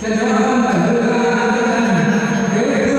Hãy subscribe cho kênh Ghiền Mì Gõ để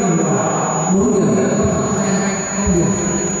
không bỏ lỡ những video hấp dẫn.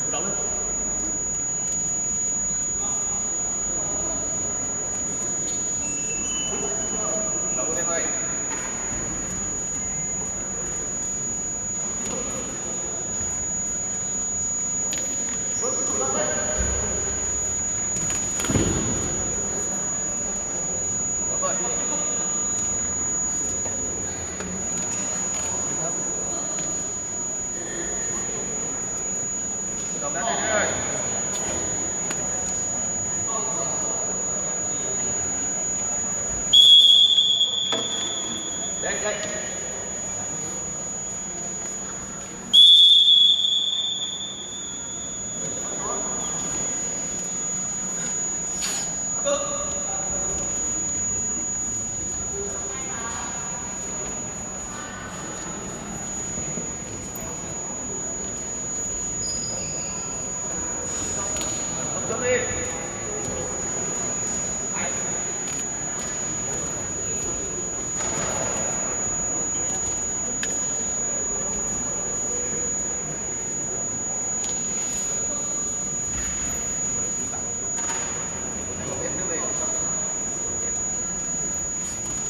không bỏ lỡ